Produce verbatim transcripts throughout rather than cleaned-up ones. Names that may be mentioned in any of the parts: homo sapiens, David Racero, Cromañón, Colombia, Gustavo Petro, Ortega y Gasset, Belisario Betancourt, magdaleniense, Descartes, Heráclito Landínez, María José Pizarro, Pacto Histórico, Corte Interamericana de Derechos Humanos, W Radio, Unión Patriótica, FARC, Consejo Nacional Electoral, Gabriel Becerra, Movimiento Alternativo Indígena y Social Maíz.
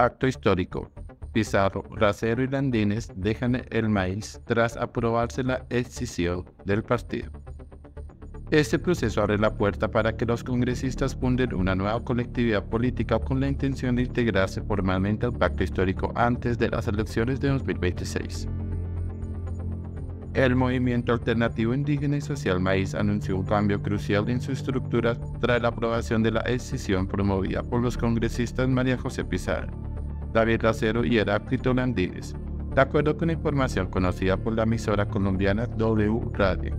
Pacto Histórico. Pizarro, Racero y Landínez dejan el maíz tras aprobarse la escisión del partido. Este proceso abre la puerta para que los congresistas funden una nueva colectividad política con la intención de integrarse formalmente al Pacto Histórico antes de las elecciones de dos mil veintiséis. El Movimiento Alternativo Indígena y Social Maíz anunció un cambio crucial en su estructura tras la aprobación de la escisión promovida por los congresistas María José Pizarro, David Racero y Heráclito Landínez, de acuerdo con información conocida por la emisora colombiana W Radio.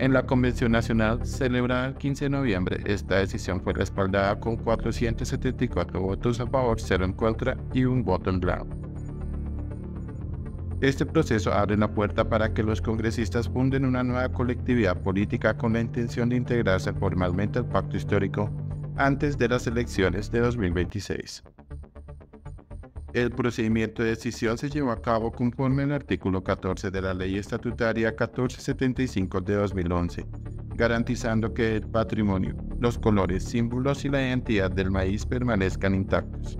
En la Convención Nacional, celebrada el quince de noviembre, esta decisión fue respaldada con cuatrocientos setenta y cuatro votos a favor, cero en contra y un voto en blanco. Este proceso abre la puerta para que los congresistas funden una nueva colectividad política con la intención de integrarse formalmente al Pacto Histórico antes de las elecciones de dos mil veintiséis. El procedimiento de escisión se llevó a cabo conforme al artículo catorce de la Ley Estatutaria catorce setenta y cinco de dos mil once, garantizando que el patrimonio, los colores, símbolos y la identidad del maíz permanezcan intactos.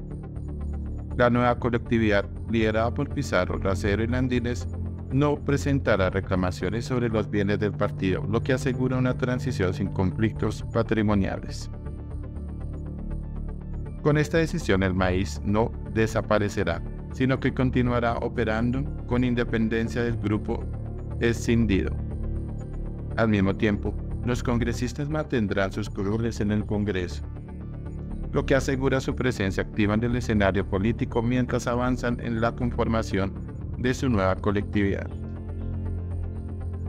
La nueva colectividad, liderada por Pizarro, Racero y Landínez, no presentará reclamaciones sobre los bienes del partido, lo que asegura una transición sin conflictos patrimoniales. Con esta decisión, el maíz no desaparecerá, sino que continuará operando con independencia del grupo escindido. Al mismo tiempo, los congresistas mantendrán sus colores en el Congreso, lo que asegura su presencia activa en el escenario político mientras avanzan en la conformación de su nueva colectividad.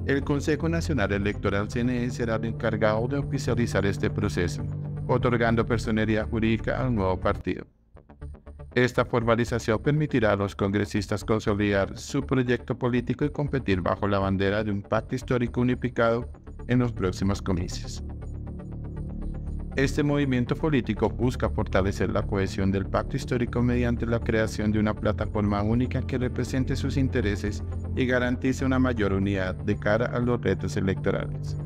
El Consejo Nacional Electoral (C N E) será el encargado de oficializar este proceso, otorgando personería jurídica al nuevo partido. Esta formalización permitirá a los congresistas consolidar su proyecto político y competir bajo la bandera de un pacto histórico unificado en los próximos comicios. Este movimiento político busca fortalecer la cohesión del pacto histórico mediante la creación de una plataforma única que represente sus intereses y garantice una mayor unidad de cara a los retos electorales.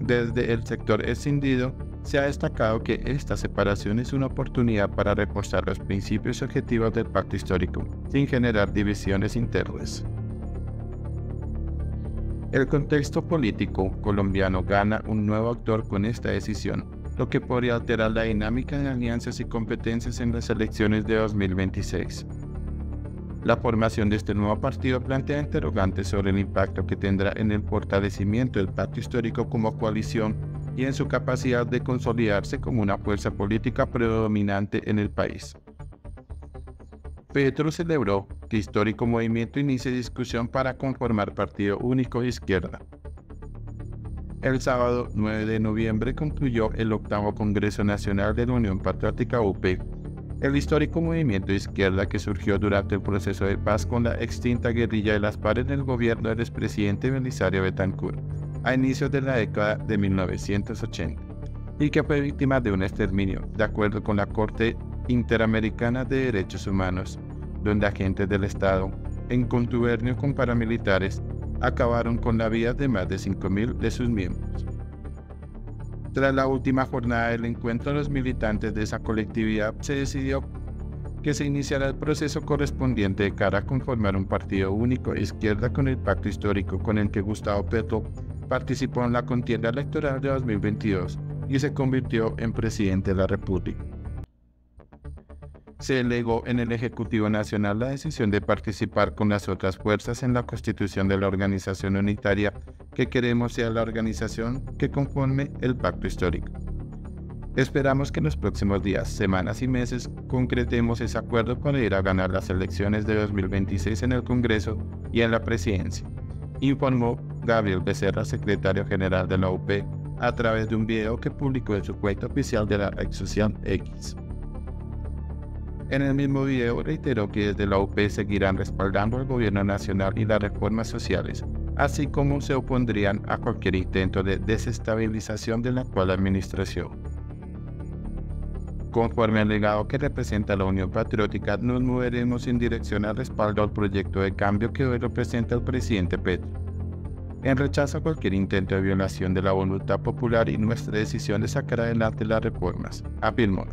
Desde el sector escindido, se ha destacado que esta separación es una oportunidad para reforzar los principios y objetivos del Pacto Histórico, sin generar divisiones internas. El contexto político colombiano gana un nuevo actor con esta decisión, lo que podría alterar la dinámica de alianzas y competencias en las elecciones de dos mil veintiséis. La formación de este nuevo partido plantea interrogantes sobre el impacto que tendrá en el fortalecimiento del Pacto Histórico como coalición y en su capacidad de consolidarse como una fuerza política predominante en el país. Petro celebró que el histórico movimiento inicie discusión para conformar partido único de izquierda. El sábado nueve de noviembre concluyó el octavo Congreso Nacional de la Unión Patriótica U P, el histórico movimiento de izquierda que surgió durante el proceso de paz con la extinta guerrilla de las FARC en el gobierno del expresidente Belisario Betancourt a inicios de la década de mil novecientos ochenta, y que fue víctima de un exterminio, de acuerdo con la Corte Interamericana de Derechos Humanos, donde agentes del Estado, en contubernio con paramilitares, acabaron con la vida de más de cinco mil de sus miembros. Tras la última jornada del encuentro, los militantes de esa colectividad se decidió que se iniciará el proceso correspondiente de cara a conformar un partido único de izquierda con el pacto histórico con el que Gustavo Petro participó en la contienda electoral de dos mil veintidós y se convirtió en presidente de la República. Se delegó en el Ejecutivo Nacional la decisión de participar con las otras fuerzas en la constitución de la organización unitaria que queremos sea la organización que conforme el Pacto Histórico. Esperamos que en los próximos días, semanas y meses concretemos ese acuerdo para ir a ganar las elecciones de dos mil veintiséis en el Congreso y en la presidencia, informó Gabriel Becerra, secretario general de la U P, a través de un video que publicó en su cuenta oficial de la red social X. En el mismo video reiteró que desde la U P seguirán respaldando al gobierno nacional y las reformas sociales, así como se opondrían a cualquier intento de desestabilización de la actual administración. Conforme al legado que representa la Unión Patriótica, nos moveremos en dirección al respaldo al proyecto de cambio que hoy representa el presidente Petro, en rechazo a cualquier intento de violación de la voluntad popular y nuestra decisión de sacar adelante las reformas, afirmó.